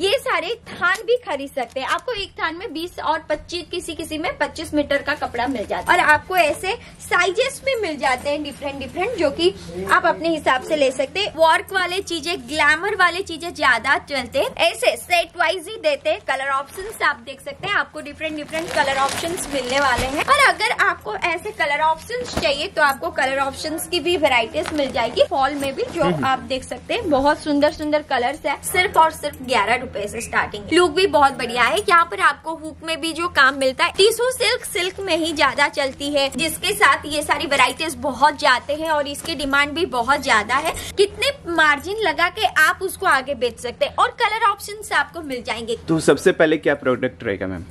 ये सारे थान भी खरीद सकते हैं। आपको एक थान में 20 और 25 किसी में 25 मीटर का कपड़ा मिल जाता है और आपको ऐसे साइजेस में मिल जाते हैं डिफरेंट जो कि आप अपने हिसाब से ले सकते हैं। वर्क वाले चीजें, ग्लैमर वाले चीजें ज्यादा चलते हैं, ऐसे सेट वाइज ही देते हैं। कलर ऑप्शंस आप देख सकते हैं, आपको डिफरेंट कलर ऑप्शंस मिलने वाले हैं। और अगर आपको ऐसे कलर ऑप्शंस चाहिए तो आपको कलर ऑप्शंस की भी वेराइटीज मिल जाएगी। फॉल में भी जो आप देख सकते हैं बहुत सुंदर कलर्स है। सिर्फ और सिर्फ 11 रुपए से स्टार्टिंग। लुक भी बहुत बढ़िया है। यहाँ पर आपको हुक में भी जो काम मिलता है, टिशू सिल्क में ही ज्यादा चलती है, जिसके साथ ये सारी वैरायटीज बहुत जाते हैं और इसकी डिमांड भी बहुत ज्यादा है। कितने मार्जिन लगा के आप उसको आगे बेच सकते हैं और कलर ऑप्शंस आपको मिल जाएंगे। तो सबसे पहले क्या प्रोडक्ट रहेगा मैम?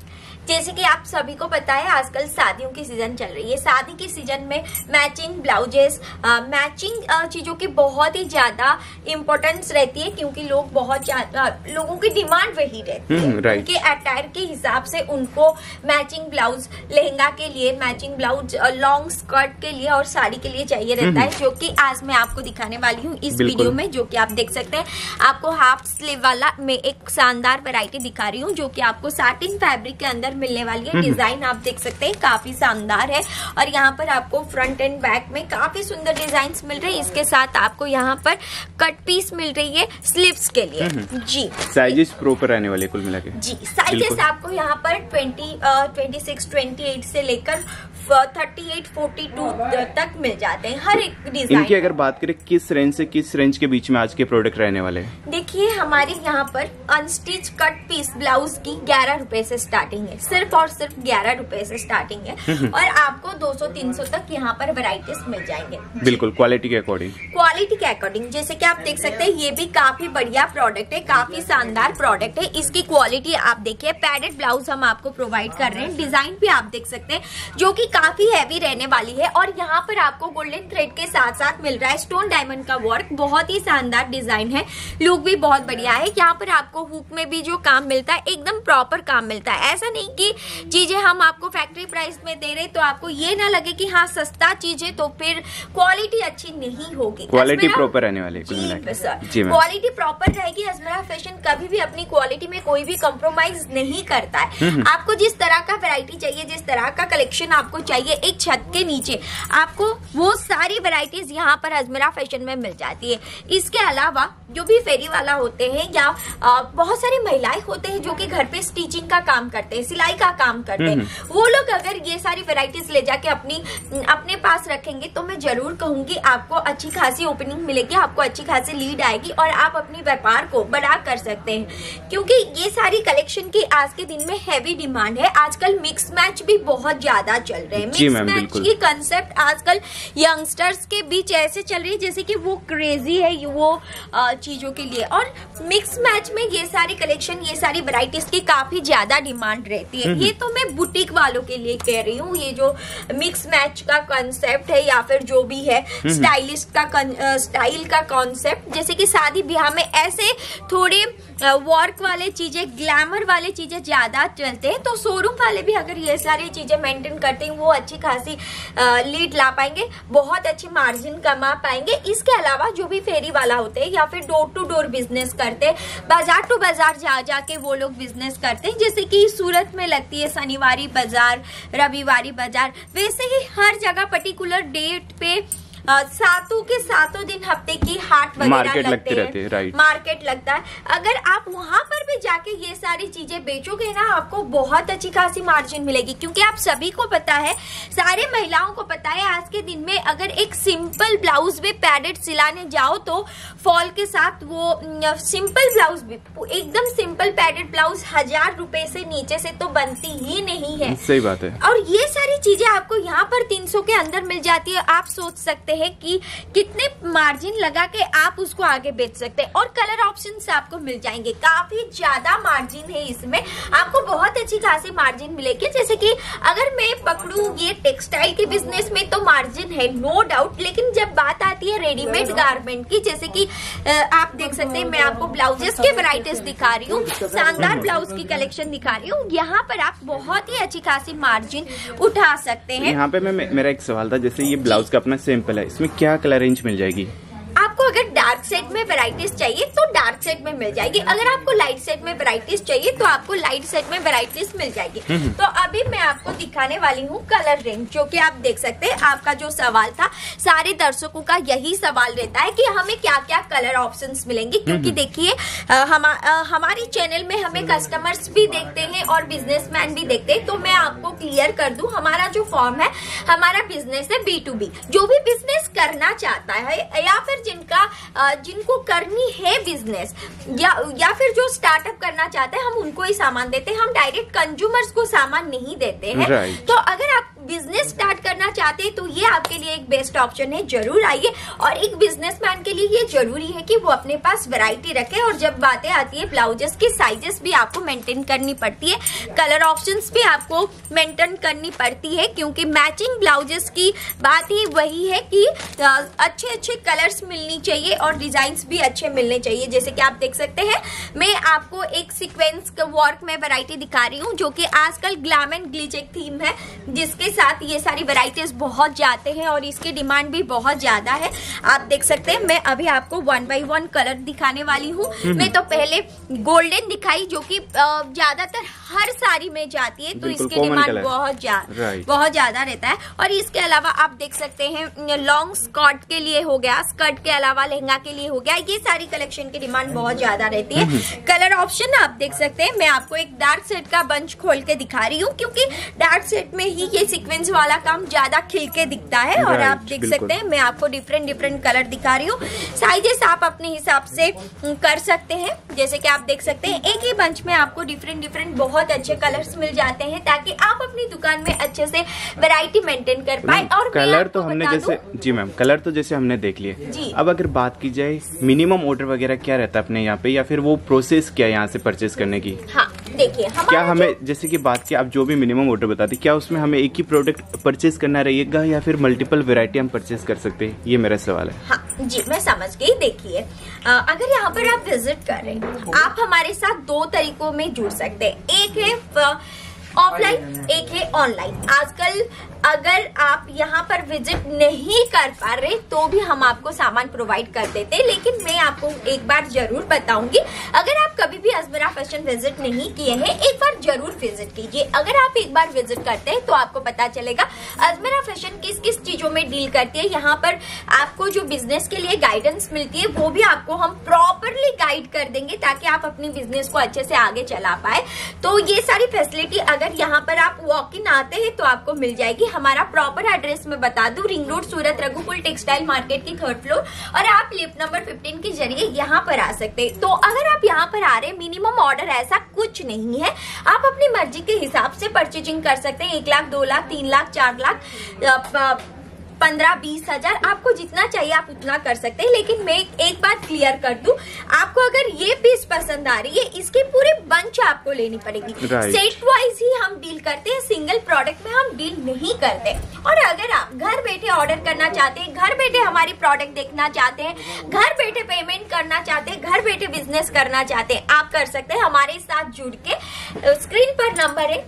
जैसे कि आप सभी को पता है आजकल शादियों की सीजन चल रही है। शादी के सीजन में मैचिंग ब्लाउजेस, मैचिंग चीजों की बहुत ही ज्यादा इम्पोर्टेंस रहती है, क्योंकि लोग बहुत ज्यादा लोगों की डिमांड वही रहती है। उनके अटायर के हिसाब से उनको मैचिंग ब्लाउज लहंगा के लिए, मैचिंग ब्लाउज लॉन्ग स्कर्ट के लिए और साड़ी के लिए चाहिए रहता है, जो कि आज मैं आपको दिखाने वाली हूँ इस वीडियो में, जो कि आप देख सकते हैं। आपको हाफ स्लीव वाला मैं एक शानदार वैरायटी दिखा रही हूँ, जो कि आपको साटिन फैब्रिक के अंदर मिलने वाली है। डिजाइन आप देख सकते हैं काफी शानदार है और यहाँ पर आपको फ्रंट एंड बैक में काफी सुंदर डिजाइन्स मिल रहे हैं। इसके साथ आपको यहाँ पर कट पीस मिल रही है स्लीव्स के लिए। जी साइजेस प्रॉपर आने वाले कुल मिलाके। जी साइजेस आपको यहाँ पर 20, 26, 28 से लेकर 38, 42 तक मिल जाते हैं हर एक डिजाइन। इनकी अगर बात करें किस रेंज से किस रेंज के बीच में आज के प्रोडक्ट रहने वाले हैं? देखिए हमारे यहाँ पर अनस्टिच कट पीस ब्लाउज की 11 रुपए से स्टार्टिंग है। सिर्फ और सिर्फ 11 रुपए से स्टार्टिंग है और आपको 200-300 तक यहाँ पर वैरायटीज मिल जाएंगे। बिल्कुल क्वालिटी के अकॉर्डिंग, जैसे कि आप देख सकते हैं ये भी काफी बढ़िया प्रोडक्ट है, काफी शानदार प्रोडक्ट है। इसकी क्वालिटी आप देखिए। पैडेड ब्लाउज हम आपको प्रोवाइड कर रहे हैं। डिजाइन भी आप देख सकते हैं जो कि काफी हैवी रहने वाली है और यहाँ पर आपको गोल्डन थ्रेड के साथ साथ मिल रहा है स्टोन डायमंड का वर्क। बहुत ही शानदार डिजाइन है, लुक भी बहुत बढ़िया है। यहाँ पर आपको हुक में भी जो काम मिलता है एकदम प्रॉपर काम मिलता है। ऐसा नहीं कि चीजें हम आपको फैक्ट्री प्राइस में दे रहे तो आपको ये ना लगे कि हाँ सस्ता चीज है तो फिर क्वालिटी अच्छी नहीं होगी। क्वालिटी प्रॉपर रहने वाली है, क्वालिटी प्रॉपर रहेगी। अजमेरा फैशन कभी भी अपनी क्वालिटी में कोई भी कॉम्प्रोमाइज नहीं करता है। आपको जिस तरह का वैरायटी चाहिए, जिस तरह का कलेक्शन आपको चाहिए एक छत के नीचे, आपको वो सारी वैरायटीज यहाँ पर अजमेरा फैशन में मिल जाती है। इसके अलावा जो भी फेरी वाला होते हैं या बहुत सारी महिलाएं होते हैं जो कि घर पे स्टिचिंग का काम करते हैं, सिलाई का काम करते हैं, वो लोग अगर ये सारी वैरायटीज ले जाके अपने पास रखेंगे तो मैं जरूर कहूंगी आपको अच्छी खासी ओपनिंग मिलेगी, आपको अच्छी खासी लीड आएगी और आप अपने व्यापार को बढ़ा कर सकते हैं, क्योंकि ये सारी कलेक्शन की आज के दिन में हैवी डिमांड है। आजकल मिक्स मैच भी बहुत ज्यादा चल रहे हैं। मिक्स मैच की कंसेप्ट आजकल यंगस्टर्स के बीच ऐसे चल रही है जैसे कि वो क्रेजी है वो चीजों के लिए। और मिक्स मैच में ये सारी कलेक्शन, ये सारी वैरायटीज की काफी ज्यादा डिमांड रहती है। ये तो मैं बुटीक वालों के लिए कह रही हूँ। ये जो मिक्स मैच का कॉन्सेप्ट है या फिर जो भी है स्टाइलिस्ट का स्टाइल का कॉन्सेप्ट, जैसे कि शादी ब्याह में ऐसे थोड़े वर्क वाले चीजें, ग्लैमर वाले चीजें ज्यादा चलते हैं, तो शोरूम वाले भी अगर ये सारी चीजें मेंटेन करते हैं वो अच्छी खासी लीड ला पाएंगे, बहुत अच्छी मार्जिन कमा पाएंगे। इसके अलावा जो भी फेरी वाला होते हैं या फिर डोर टू डोर बिजनेस करते हैं, बाजार टू बाजार जाके वो लोग बिजनेस करते हैं, जैसे कि सूरत में लगती है शनिवारी बाजार, रविवारी बाजार, वैसे ही हर जगह पर्टिकुलर डेट पे सातों के सातों दिन हफ्ते की हाट वगैरह लगते हैं, मार्केट लगता है। अगर आप वहाँ पर भी जाके ये सारी चीजें बेचोगे ना, आपको बहुत अच्छी खासी मार्जिन मिलेगी, क्योंकि आप सभी को पता है, सारे महिलाओं को पता है आज के दिन में अगर एक सिंपल ब्लाउज भी पैडेड सिलाने जाओ तो फॉल के साथ वो सिंपल ब्लाउज भी, एकदम सिंपल पैडेड ब्लाउज 1000 रुपए से नीचे से तो बनती ही नहीं है। सही बात है। और ये सारी चीजें आपको यहाँ पर 300 के अंदर मिल जाती है। आप सोच सकते है कि कितने मार्जिन लगा के आप उसको आगे बेच सकते हैं और कलर ऑप्शंस आपको मिल जाएंगे। काफी ज्यादा मार्जिन है इसमें, आपको बहुत अच्छी खासी मार्जिन मिलेगी। जैसे कि अगर मैं पकड़ू ये टेक्सटाइल के बिजनेस में तो मार्जिन है नो डाउट, लेकिन जब बात आती है रेडीमेड गारमेंट की, जैसे कि आप देख सकते हैं मैं आपको ब्लाउजेस के वैरायटीज दिखा रही हूँ, शानदार ब्लाउज की कलेक्शन दिखा रही हूँ, यहाँ पर आप बहुत ही अच्छी खासी मार्जिन उठा सकते हैं। यहाँ पे मेरा एक सवाल था, जैसे ये ब्लाउज का अपना सिंपल, इसमें क्या कलर रेंज मिल जाएगी? आपको अगर डार्क शेड में वैरायटीज चाहिए तो डार्क शेड में मिल जाएगी, अगर आपको लाइट शेड में वैरायटीज चाहिए तो आपको लाइट शेड में वैरायटीज मिल जाएगी। तो अभी मैं आपको दिखाने वाली हूँ कलर रेंज, जो कि आप देख सकते हैं। आपका जो सवाल था, सारे दर्शकों का यही सवाल रहता है कि हमें क्या क्या कलर ऑप्शंस मिलेंगे, क्योंकि देखिए हमारी चैनल में हमें कस्टमर्स भी देखते हैं और बिजनेसमैन भी देखते हैं। तो मैं आपको क्लियर कर दूं, हमारा जो फॉर्म है, हमारा बिजनेस है B2B। जो भी बिजनेस करना चाहता है या फिर जिनको करनी है बिजनेस या फिर जो स्टार्टअप करना चाहते हैं, हम उनको ही सामान देते हैं। हम डायरेक्ट कंज्यूमर्स को सामान नहीं देते हैं। तो अगर आप बिजनेस स्टार्ट करना चाहते हैं तो ये आपके लिए एक बेस्ट ऑप्शन है, जरूर आइए। और एक बिजनेसमैन के लिए ये जरूरी है कि वो अपने पास वैरायटी रखे। और जब बातें आती है ब्लाउजेस की, साइजेस भी आपको मेंटेन करनी पड़ती है, कलर ऑप्शंस भी आपको मेंटेन करनी पड़ती है, क्योंकि मैचिंग ब्लाउजेस की बात ही वही है कि अच्छे अच्छे कलर्स मिलनी चाहिए और डिजाइन्स भी अच्छे मिलने चाहिए। जैसे कि आप देख सकते हैं, मैं आपको एक सिक्वेंस वर्क में वैरायटी दिखा रही हूँ, जो कि आजकल ग्लैम एंड ग्लिच एक थीम है, जिसके साथ ये सारी वैरायटीज बहुत जाते हैं और इसकी डिमांड भी बहुत ज्यादा है। आप देख सकते हैं, मैं अभी आपको 1 by 1 कलर दिखाने वाली हूँ। मैं तो पहले गोल्डन दिखाई, जो कि ज्यादातर हर साड़ी में जाती है, तो इसकी डिमांड बहुत ज्यादा रहता है। और इसके अलावा आप देख सकते हैं, लॉन्ग स्कर्ट के लिए हो गया, स्कर्ट के अलावा लहंगा के लिए हो गया, ये सारी कलेक्शन की डिमांड बहुत ज्यादा रहती है। कलर ऑप्शन आप देख सकते हैं, मैं आपको एक डार्क शेड का बंच खोल के दिखा रही हूँ, क्योंकि डार्क शेड में ही ये सीक्वेंस वाला काम ज्यादा खिल के दिखता है। और आप देख सकते हैं, मैं आपको डिफरेंट डिफरेंट कलर दिखा रही हूँ। साइजेस आप अपने हिसाब से कर सकते हैं। जैसे कि आप देख सकते हैं, एक ही बंच में आपको डिफरेंट डिफरेंट बहुत अच्छे कलर्स मिल जाते हैं, ताकि आप अपनी दुकान में अच्छे से वैरायटी मेंटेन कर पाए। और कलर तो हमने जैसे जी मैम, कलर तो जैसे हमने देख लिए। अब अगर बात की जाए मिनिमम ऑर्डर वगैरह क्या रहता है अपने यहाँ पे, या फिर वो प्रोसेस क्या है यहाँ से परचेज करने की? हाँ देखिए, क्या हमें जैसे कि बात की आप जो भी मिनिमम ऑर्डर बताते, क्या उसमें हमें एक ही प्रोडक्ट परचेज करना रहेगा या फिर मल्टीपल वैरायटी हम परचेज कर सकते हैं? ये मेरा सवाल है। हाँ जी, मैं समझ गई। देखिए, अगर यहाँ पर आप विजिट कर रहे हैं, आप हमारे साथ दो तरीकों में जुड़ सकते हैं, एक है ऑफलाइन, एक है ऑनलाइन। आजकल अगर आप यहाँ पर विजिट नहीं कर पा रहे तो भी हम आपको सामान प्रोवाइड कर देते हैं। लेकिन मैं आपको एक बार जरूर बताऊंगी, अगर आप कभी भी अजमेरा फैशन विजिट नहीं किए हैं, एक बार जरूर विजिट कीजिए। अगर आप एक बार विजिट करते हैं तो आपको पता चलेगा अजमेरा फैशन किस किस चीजों में डील करती है। यहाँ पर आपको जो बिजनेस के लिए गाइडेंस मिलती है वो भी आपको हम प्रॉपरली गाइड कर देंगे, ताकि आप अपनी बिजनेस को अच्छे से आगे चला पाए। तो ये सारी फैसिलिटी अगर यहाँ पर आप वॉक इन आते हैं तो आपको मिल जाएगी। हमारा प्रॉपर एड्रेस मैं बता दूं, ring road Surat, Raghupur textile market की 3rd फ्लोर, और आप लिफ्ट नंबर 15 के जरिए यहाँ पर आ सकते हैं। तो अगर आप यहाँ पर आ रहे हैं, मिनिमम ऑर्डर ऐसा कुछ नहीं है, आप अपनी मर्जी के हिसाब से परचेजिंग कर सकते हैं। 1 लाख, 2 लाख, 3 लाख, 4 लाख, 15-20 हजार, आपको जितना चाहिए आप उतना कर सकते हैं। लेकिन मैं एक बात क्लियर कर दूं, आपको अगर ये पीस पसंद आ रही है, इसके पूरे बंच आपको लेनी पड़ेगी। सेट वाइज ही हम डील करते हैं, सिंगल प्रोडक्ट में हम डील नहीं करते। और अगर आप घर बैठे ऑर्डर करना चाहते हैं, घर बैठे हमारी प्रोडक्ट देखना चाहते हैं, घर बैठे पेमेंट करना चाहते हैं, घर बैठे बिजनेस करना चाहते हैं, आप कर सकते हैं। हमारे साथ जुड़ के, स्क्रीन पर नंबर है,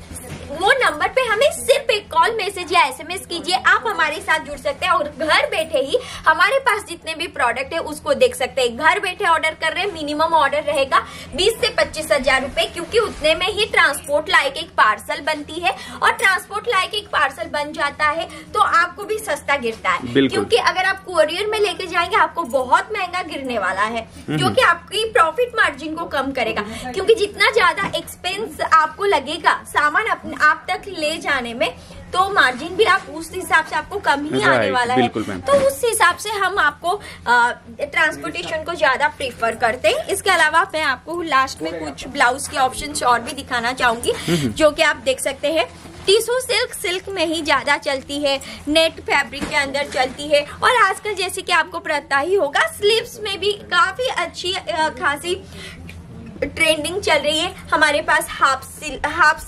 वो नंबर पे हमें सिर्फ एक कॉल, मैसेज या एसएमएस कीजिए, आप हमारे साथ जुड़ सकते हैं। और घर बैठे ही हमारे पास जितने भी प्रोडक्ट है उसको देख सकते हैं। घर बैठे ऑर्डर कर रहे हैं, मिनिमम ऑर्डर रहेगा 20 से 25 हजार रूपए, क्योंकि उतने में ही ट्रांसपोर्ट लायक एक पार्सल बनती है। और ट्रांसपोर्ट लायक एक पार्सल बन जाता है तो आपको भी सस्ता गिरता है, क्योंकि अगर आप कोरियर में लेके जाएंगे आपको बहुत महंगा गिरने वाला है, जो कि आपकी प्रॉफिट मार्जिन को कम करेगा। क्योंकि जितना ज्यादा एक्सपेंस आपको लगेगा सामान आप तक ले जाने में, तो मार्जिन भी आप उस हिसाब से आपको कम ही आने वाला है। तो उस हिसाब से हम आपको ट्रांसपोर्टेशन को ज्यादा प्रेफर करते हैं। इसके अलावा मैं आपको लास्ट में कुछ ब्लाउज के ऑप्शंस और भी दिखाना चाहूंगी, जो कि आप देख सकते हैं। टिशू सिल्क, सिल्क में ही ज्यादा चलती है, नेट फैब्रिक के अंदर चलती है। और आजकल जैसे कि आपको पता ही होगा, स्लीव्स में भी काफी अच्छी खासी ट्रेंडिंग चल रही है। हमारे पास half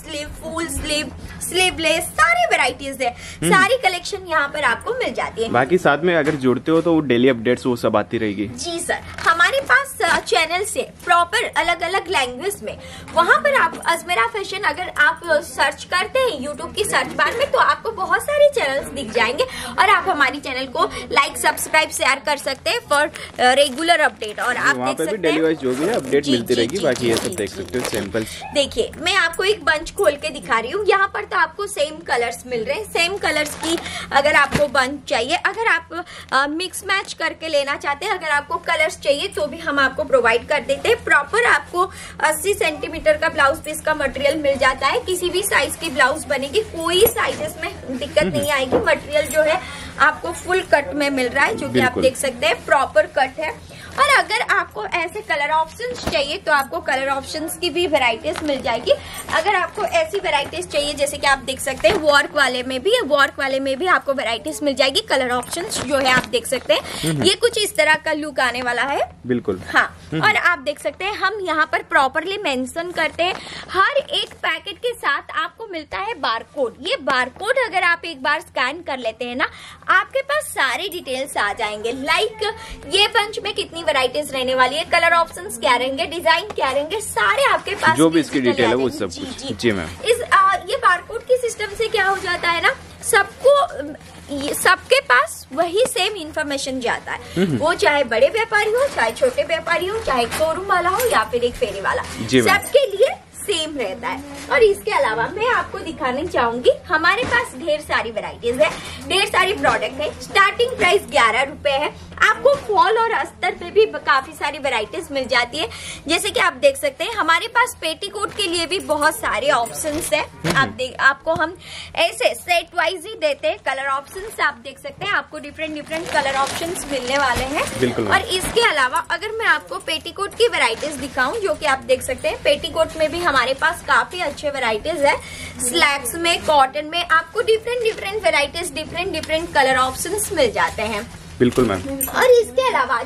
sleeve, full sleeve, sleeveless, सारी वेराइटीज है, सारी कलेक्शन यहाँ पर आपको मिल जाती है। बाकी साथ में अगर जुड़ते हो तो वो डेली अपडेट्स वो सब आती रहेगी। जी सर, हमारे पास चैनल से प्रॉपर अलग अलग लैंग्वेज में, वहाँ पर आप अजमेरा फैशन अगर आप सर्च करते हैं यूट्यूब की सर्च बार में तो आपको बहुत सारे चैनल्स दिख जाएंगे और आप हमारी चैनल को लाइक, सब्सक्राइब, शेयर कर सकते हैं फॉर रेगुलर अपडेट। और आप वहाँ पर भी डेली वाइज जो भी है अपडेट मिलती रहेगी। बाकी ये सब देख सकते हो सैंपल। देखिए मैं आपको एक बंच खोल के दिखा रही हूँ, यहाँ पर तो आपको सेम कलर्स मिल रहे हैं। सेम कलर्स की अगर आपको बंच चाहिए, अगर आप मिक्स मैच करके लेना चाहते हैं, अगर आपको कलर्स चाहिए तो भी हम आपको प्रोवाइड कर देते हैं। प्रॉपर आपको 80 सेंटीमीटर का ब्लाउज पीस का मटेरियल मिल जाता है। किसी भी साइज की ब्लाउज बनेगी, कोई साइजेस में दिक्कत नहीं आएगी। मटेरियल जो है आपको फुल कट में मिल रहा है, जो कि आप देख सकते हैं प्रॉपर कट है। और अगर आपको ऐसे कलर ऑप्शंस चाहिए तो आपको कलर ऑप्शंस की भी वेराइटीज मिल जाएगी। अगर आपको ऐसी वेराइटीज चाहिए जैसे कि आप देख सकते हैं वर्क वाले में भी आपको वेराइटीज मिल जाएगी। कलर ऑप्शंस जो है आप देख सकते हैं, ये कुछ इस तरह का लुक आने वाला है। बिल्कुल हाँ, और आप देख सकते हैं हम यहाँ पर प्रॉपरली मेंशन करते हैं। हर एक पैकेट के साथ आपको मिलता है बारकोड। ये बारकोड अगर आप एक बार स्कैन कर लेते हैं ना, आपके पास सारे डिटेल्स आ जाएंगे। लाइक ये बंच में कितनी वैराइटीज रहने वाली है, कलर ऑप्शंस क्या रहेंगे, डिजाइन क्या रहेंगे, सारे आपके पास जो भी इसकी डिटेल है वो सब कुछ। जी मैम, ये बारकोड के सिस्टम से क्या हो जाता है ना, सबके पास वही सेम इन्फॉर्मेशन जाता है। वो चाहे बड़े व्यापारी हो, चाहे छोटे व्यापारी हो, चाहे शोरूम वाला हो या फिर एक फेरी वाला, सबके लिए सेम रहता है। और इसके अलावा मैं आपको दिखाने चाहूंगी, हमारे पास ढेर सारी वैराइटीज है, ढेर सारी प्रोडक्ट है। स्टार्टिंग प्राइस 11 रुपए है। आपको फॉल और अस्तर पे भी काफी सारी वैराइटीज मिल जाती है। जैसे कि आप देख सकते हैं हमारे पास पेटीकोट के लिए भी बहुत सारे ऑप्शंस हैं। आपको हम ऐसे सेट वाइज ही देते हैं। कलर ऑप्शंस आप देख सकते हैं, आपको डिफरेंट कलर ऑप्शंस मिलने वाले हैं। और इसके अलावा अगर मैं आपको पेटीकोट की वेराइटीज दिखाऊं, जो कि आप देख सकते हैं पेटीकोट में भी हमारे पास काफी अच्छे वेराइटीज है। स्लैक्स में, कॉटन में आपको different varieties, different colour options मिल जाते हैं। बिल्कुल मैम। और इसके अलावा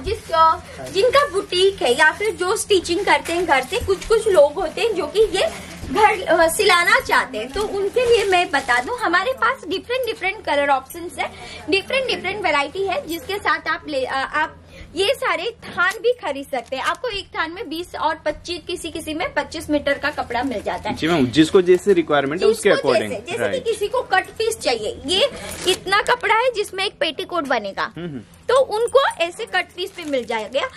जिनका बुटीक है या फिर जो स्टिचिंग करते हैं घर से, कुछ लोग होते हैं जो कि ये घर सिलाना चाहते हैं, तो उनके लिए मैं बता दूं हमारे पास डिफरेंट कलर ऑप्शंस है, डिफरेंट वैरायटी है, जिसके साथ आप ये सारे थान भी खरीद सकते हैं। आपको एक थान में 20 और 25, किसी में 25 मीटर का कपड़ा मिल जाता है। जी मैम, जिसको जैसे रिक्वायरमेंट है उसके अकॉर्डिंग। जैसे कि किसी को कट पीस चाहिए, ये इतना कपड़ा है जिसमें एक पेटीकोट बनेगा, तो उनको ऐसे कट पीस पे मिल जाएगा।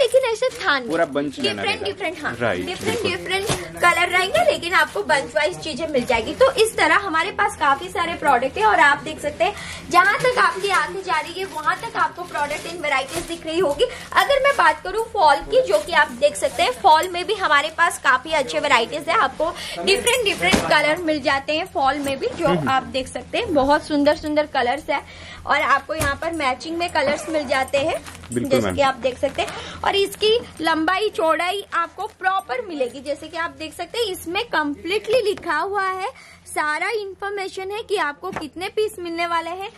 लेकिन ऐसे थान डिफरेंट हाँ डिफरेंट कलर रहेंगे, लेकिन आपको बंच वाइज चीजें मिल जाएगी। तो इस तरह हमारे पास काफी सारे प्रोडक्ट है। और आप देख सकते हैं जहाँ तक आपकी आंखें जा रही है वहाँ तक आपको प्रोडक्ट इन वेराइटीज दिख रही होगी। अगर मैं बात करूँ फॉल की, जो की आप देख सकते हैं फॉल में भी हमारे पास काफी अच्छे वेराइटीज है। आपको डिफरेंट कलर मिल जाते हैं फॉल में भी, जो आप देख सकते हैं बहुत सुंदर कलर्स है। और आपको यहाँ पर मैचिंग में कलर्स मिल जाते हैं, जैसे कि आप देख सकते हैं। और इसकी लंबाई चौड़ाई आपको प्रॉपर मिलेगी, जैसे कि आप देख सकते हैं इसमें कंप्लीटली लिखा हुआ है, सारा इन्फॉर्मेशन है कि आपको कितने पीस मिलने वाले हैं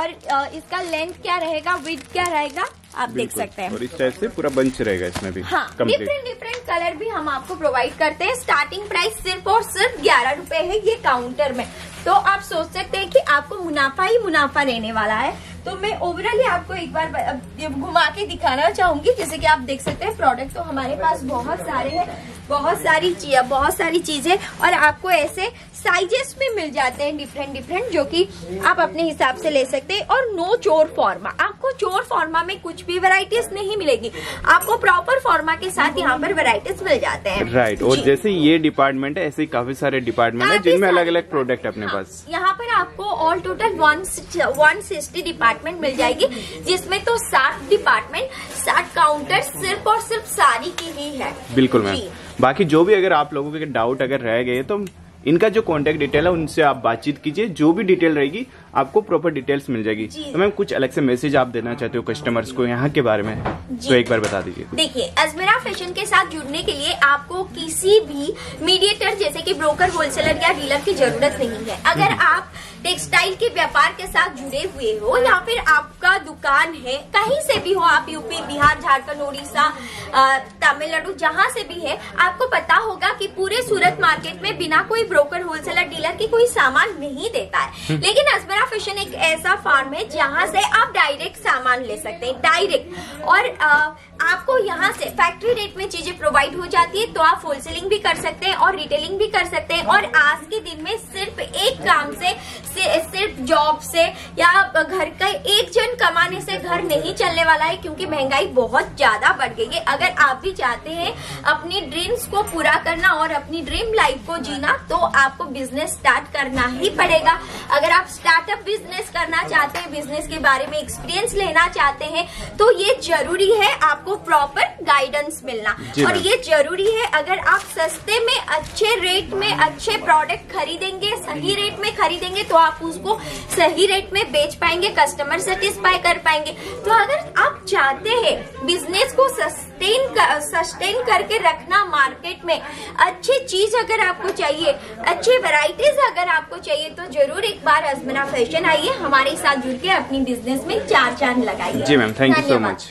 और इसका लेंथ क्या रहेगा, विड्थ क्या रहेगा, आप देख सकते हैं। और इस टाइप से पूरा बंच रहेगा इसमें भी। हाँ, डिफरेंट कलर भी हम आपको प्रोवाइड करते हैं। स्टार्टिंग प्राइस सिर्फ और सिर्फ 11 रुपए है, ये काउंटर में। तो आप सोच सकते हैं कि आपको मुनाफा ही मुनाफा रहने वाला है। तो मैं ओवरऑल आपको एक बार घुमा के दिखाना चाहूंगी। जैसे कि आप देख सकते हैं प्रोडक्ट तो हमारे पास बहुत सारे हैं, बहुत सारी चीजें, और आपको ऐसे साइजेस में मिल जाते हैं डिफरेंट, जो कि आप अपने हिसाब से ले सकते हैं। और नो चोर फॉर्मा, आपको चोर फॉर्मा में कुछ भी वैरायटीज नहीं मिलेगी, आपको प्रॉपर फॉर्मा के साथ यहाँ पर वैरायटीज मिल जाते हैं। राइट। और जैसे ये डिपार्टमेंट है, ऐसे काफी सारे डिपार्टमेंट है जिनमें अलग अलग प्रोडक्ट अपने पास। यहाँ पर आपको ऑल टोटल 160 डिपार्टमेंट मिल जाएगी, जिसमें तो 7 डिपार्टमेंट, 7 काउंटर सिर्फ और सिर्फ साड़ी की ही है। बिल्कुल मैम। बाकी जो भी अगर आप लोगों के डाउट अगर रह गए तो इनका जो कांटेक्ट डिटेल है उनसे आप बातचीत कीजिए, जो भी डिटेल रहेगी आपको प्रॉपर डिटेल्स मिल जाएगी। तो मैम कुछ अलग से मैसेज आप देना चाहते हो कस्टमर्स को यहाँ के बारे में, तो एक बार बता दीजिए। देखिए, अजमेरा फैशन के साथ जुड़ने के लिए आपको किसी भी मीडिएटर जैसे कि ब्रोकर, होलसेलर या डीलर की जरूरत नहीं है। अगर आप टेक्सटाइल के व्यापार के साथ जुड़े हुए हो या फिर आपका दुकान है, कहीं से भी हो आप, यूपी, बिहार, झारखंड, उड़ीसा, तमिलनाडु, जहाँ से भी है, आपको पता होगा कि पूरे सूरत मार्केट में बिना कोई ब्रोकर, होलसेलर, डीलर के कोई सामान नहीं देता है। लेकिन अजमेरा फैशन एक ऐसा फार्म है जहाँ से आप डायरेक्ट सामान ले सकते हैं, डायरेक्ट, और आपको यहाँ से फैक्ट्री रेट में चीजें प्रोवाइड हो जाती है। तो आप होलसेलिंग भी कर सकते हैं और रिटेलिंग भी कर सकते हैं। और आज के दिन में सिर्फ एक काम से, सिर्फ जॉब से या घर का एक जन कमाने से घर नहीं चलने वाला है, क्योंकि महंगाई बहुत ज्यादा बढ़ गई है। अगर आप भी चाहते हैं अपनी ड्रीम्स को पूरा करना और अपनी ड्रीम लाइफ को जीना, तो आपको बिजनेस स्टार्ट करना ही पड़ेगा। अगर आप स्टार्टअप बिजनेस करना चाहते हैं, बिजनेस के बारे में एक्सपीरियंस लेना चाहते हैं, तो ये जरूरी है आपको प्रॉपर गाइडेंस मिलना, और ये जरूरी है अगर आप सस्ते में, अच्छे रेट में, अच्छे प्रोडक्ट खरीदेंगे, सही रेट में खरीदेंगे, तो आप उसको सही रेट में बेच पाएंगे, कस्टमर सेटिस्फाई कर पाएंगे। तो अगर आप चाहते हैं बिजनेस को सस्टेन करके रखना मार्केट में, अच्छी चीज अगर आपको चाहिए, अच्छी वैरायटीज अगर आपको चाहिए, तो जरूर एक बार अजमेरा फैशन आइए, हमारे साथ जुड़ के अपनी बिजनेस में चार चांद लगाइए। जी ma'am, thank you so much.